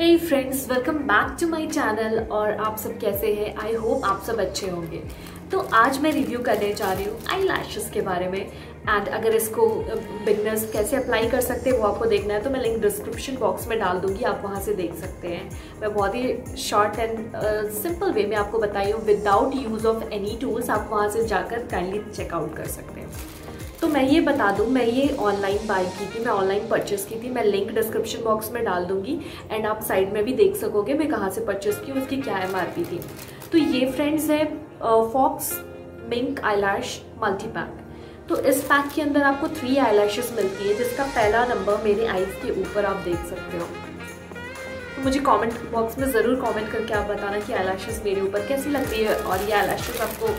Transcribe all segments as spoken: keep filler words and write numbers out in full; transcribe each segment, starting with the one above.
Hey friends, welcome back to my channel. और आप सब कैसे हैं? आई होप आप सब अच्छे होंगे। तो आज मैं रिव्यू करने जा रही हूँ आई लैशेज़ के बारे में, एंड अगर इसको बिगनर्स कैसे अप्लाई कर सकते हैं वो आपको देखना है तो मैं लिंक डिस्क्रिप्शन बॉक्स में डाल दूँगी, आप वहाँ से देख सकते हैं। मैं बहुत ही शॉर्ट एंड सिंपल वे में आपको बताई हूँ, without use of any tools आप वहाँ से जाकर काइंडली चेकआउट कर सकते हैं। तो मैं ये बता दूँ, मैं ये ऑनलाइन बाय की थी, मैं ऑनलाइन परचेस की थी। मैं लिंक डिस्क्रिप्शन बॉक्स में डाल दूँगी एंड आप साइड में भी देख सकोगे मैं कहाँ से परचेस की, उसकी क्या एमआरपी थी। तो ये फ्रेंड्स है faux pink eyelash multi pack. तो इस पैक के अंदर आपको थ्री आई लैशेज मिलती है, जिसका पहला नंबर मेरे आईज के ऊपर आप देख सकते हो। तो मुझे कॉमेंट बॉक्स में ज़रूर कॉमेंट करके आप बताना कि आई लैशेज मेरे ऊपर कैसी लग रही है और ये आई लैशेज आपको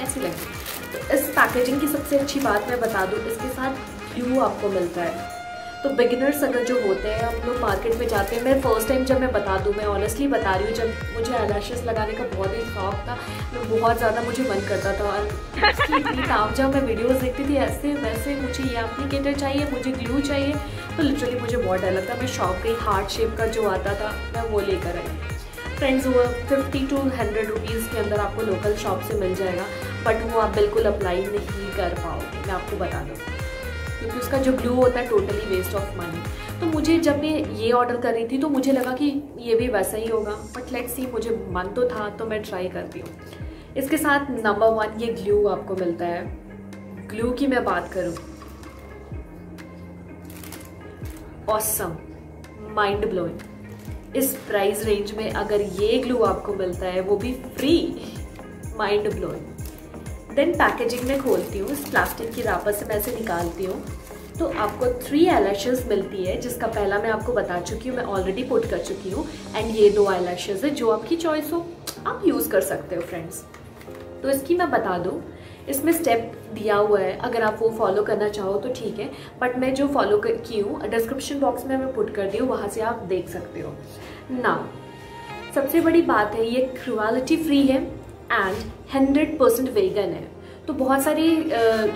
कैसी लग रही है। तो इस पैकेजिंग की सबसे अच्छी बात मैं बता दूं, इसके साथ ग्लू आपको मिलता है। तो बिगिनर्स अगर जो होते हैं, हम लोग मार्केट में जाते हैं, मैं फर्स्ट टाइम जब मैं बता दूं, मैं ऑनेस्टली बता रही हूँ, जब मुझे आई लैशेज़ लगाने का बहुत ही शौक था, मैं बहुत ज़्यादा मुझे मन करता था और काम जब मैं वीडियोज़ देखती थी ऐसे वैसे, मुझे ये एप्लीकेटर चाहिए, मुझे ग्लू चाहिए, तो लिटरली मुझे बहुत डर लगता। मैं शॉप गई, हार्ट शेप का जो आता था मैं वो लेकर आई। फ्रेंड्स वो फिफ्टी टू हंड्रेड रुपीज़ के अंदर आपको लोकल शॉप से मिल जाएगा, बट वो आप बिल्कुल अप्लाई नहीं कर पाओगे, मैं आपको बता दूँ, क्योंकि उसका जो ग्लू होता है टोटली वेस्ट ऑफ मनी। तो मुझे जब मैं ये ऑर्डर कर रही थी तो मुझे लगा कि ये भी वैसा ही होगा, बट लेट्स सी, मुझे मन तो था तो मैं ट्राई करती हूँ। इसके साथ नंबर वन ये ग्लू आपको मिलता है। ग्लू की मैं बात करूँ, ऑसम, माइंड ब्लोइंग। इस प्राइस रेंज में अगर ये ग्लू आपको मिलता है, वो भी free, mind blowing. Then packaging में खोलती हूँ, इस प्लास्टिक की रैपर से मैं इसे निकालती हूँ तो आपको थ्री आई लैशेज़ मिलती है, जिसका पहला मैं आपको बता चुकी हूँ, मैं ऑलरेडी पुट कर चुकी हूँ, एंड ये दो आई लैशेज़ है जो आपकी चॉइस हो, आप यूज़ कर सकते हो फ्रेंड्स। तो इसकी मैं बता दूँ, इसमें स्टेप दिया हुआ है, अगर आप वो फॉलो करना चाहो तो ठीक है, बट मैं जो फॉलो कर की हूँ डिस्क्रिप्शन बॉक्स में मैं पुट कर दी हूँ, वहाँ से आप देख सकते हो ना। सबसे बड़ी बात है ये क्रुएल्टी फ्री है एंड हंड्रेड परसेंट वेगन है। तो बहुत सारे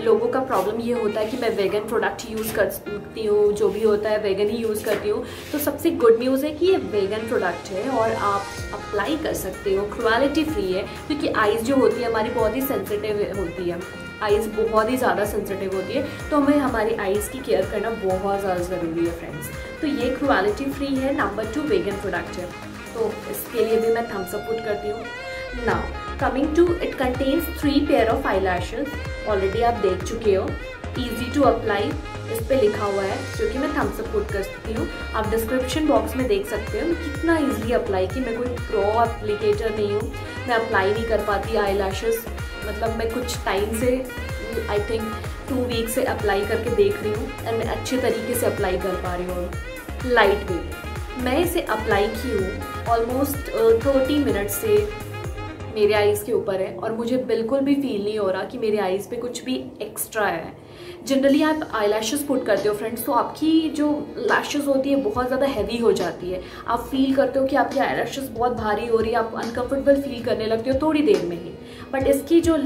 लोगों का प्रॉब्लम ये होता है कि मैं वेगन प्रोडक्ट यूज़ करती हूँ, जो भी होता है वेगन ही यूज़ करती हूँ। तो सबसे गुड न्यूज़ है कि ये वेगन प्रोडक्ट है और आप अप्लाई कर सकते हो, क्रुएल्टी फ्री है, क्योंकि आइज़ जो होती है हमारी बहुत ही सेंसिटिव होती है, आइज़ बहुत ही ज़्यादा सेंसिटिव होती है, तो हमें हमारी आइज़ की केयर करना बहुत ज़्यादा ज़रूरी है फ्रेंड्स। तो ये क्रुएल्टी फ्री है, नंबर टू वेगन प्रोडक्ट है, तो इसके लिए भी मैं थम्स अप पुट करती हूँ। Now coming to it, contains three pair of eyelashes, already आप देख चुके हो, easy to apply इस पर लिखा हुआ है, जो कि मैं thumbs up put करती हूँ। आप description box में देख सकते हो कितना easily apply की, मैं कोई pro applicator नहीं हूँ, मैं apply नहीं कर पाती eyelashes, मतलब मैं कुछ time से I think two week से apply करके देख रही हूँ और मैं अच्छे तरीके से apply कर पा रही हूँ। light weight, मैं इसे अप्लाई की हूँ ऑलमोस्ट थर्टी मिनट से मेरे आईज़ के ऊपर है और मुझे बिल्कुल भी फील नहीं हो रहा कि मेरे आईज़ पे कुछ भी एक्स्ट्रा है। जनरली आप आई लैशेज़ पुट करते हो फ्रेंड्स तो आपकी जो लैशेज़ होती है बहुत ज़्यादा हैवी हो जाती है, आप फील करते हो कि आपकी आई लैशेज़ बहुत भारी हो रही है, आप अनकम्फर्टेबल फील करने लगते हो थोड़ी देर में ही। बट इसकी जो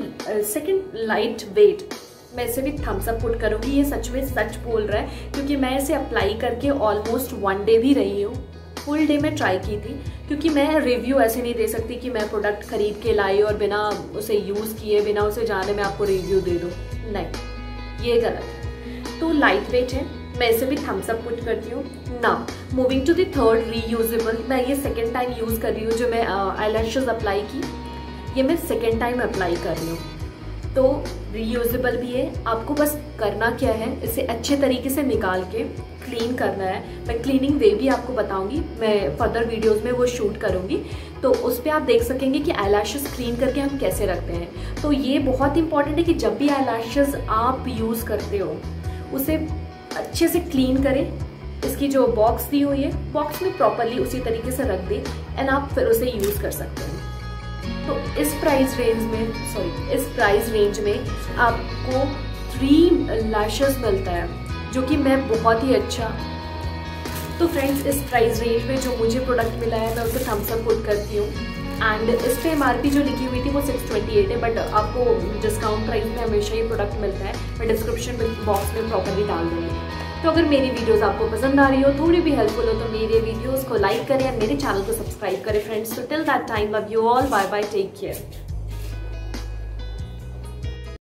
सेकेंड लाइट वेट, मैं इसे भी थम्स अप पुट करूँगी, ये सच में सच बोल रहा है, क्योंकि मैं इसे अप्लाई करके ऑलमोस्ट वन डे भी रही हूँ, फुल डे में ट्राई की थी, क्योंकि मैं रिव्यू ऐसे नहीं दे सकती कि मैं प्रोडक्ट खरीद के लाई और बिना उसे यूज़ किए, बिना उसे जाने मैं आपको रिव्यू दे दूँ, नहीं, ये गलत। तो लाइट वेट है, मैं इसे भी थम्स अप पुट करती हूँ। ना moving to the third reusable, मैं ये सेकेंड टाइम यूज़ कर रही हूँ, जो मैं आई लैशेज़ अप्लाई की, ये मैं सेकेंड टाइम अप्लाई कर रही हूँ, तो रीयूजेबल भी है। आपको बस करना क्या है, इसे अच्छे तरीके से निकाल के क्लीन करना है। मैं क्लीनिंग वे भी आपको बताऊंगी, मैं फर्दर वीडियोस में वो शूट करूंगी, तो उस पर आप देख सकेंगे कि आई लैशेज़ क्लीन करके हम कैसे रखते हैं। तो ये बहुत इंपॉर्टेंट है कि जब भी आई लैशेज़ आप यूज़ करते हो उसे अच्छे से क्लीन करें, इसकी जो बॉक्स दी हुई है बॉक्स में प्रॉपरली उसी तरीके से रख दें एंड आप फिर उसे यूज़ कर सकते हैं। तो इस प्राइस रेंज में सॉरी इस प्राइस रेंज में आपको थ्री लैशेज़ मिलता है, जो कि मैं बहुत ही अच्छा। तो फ्रेंड्स इस प्राइस रेंज में जो मुझे प्रोडक्ट मिला है मैं उसे थम्स अप पुट करती हूँ, एंड इस पर एम आर पी जो लिखी हुई थी वो सिक्स ट्वेंटी एट है, बट आपको डिस्काउंट प्राइस में हमेशा ये प्रोडक्ट मिलता है, मैं डिस्क्रिप्शन बॉक्स में प्रॉपरली डाल दूँगी। तो अगर मेरी वीडियोस आपको पसंद आ रही हो, थोड़ी भी हेल्पफुल हो, तो मेरे वीडियोस को लाइक करें, मेरे चैनल को सब्सक्राइब करें फ्रेंड्स। तो till that time love you all, bye bye, take care.